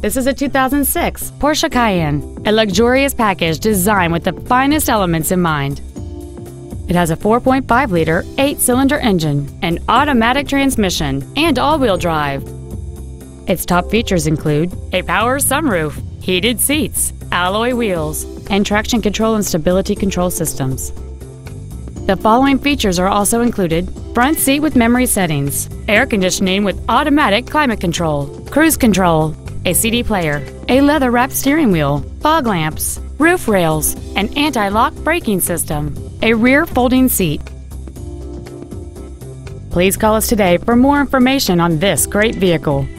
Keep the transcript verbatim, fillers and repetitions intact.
This is a two thousand six Porsche Cayenne, a luxurious package designed with the finest elements in mind. It has a four point five liter, eight-cylinder engine, an automatic transmission, and all-wheel drive. Its top features include a power sunroof, heated seats, alloy wheels, and traction control and stability control systems. The following features are also included: front seat with memory settings, air conditioning with automatic climate control, cruise control, a C D player, a leather-wrapped steering wheel, fog lamps, roof rails, an anti-lock braking system, a rear folding seat. Please call us today for more information on this great vehicle.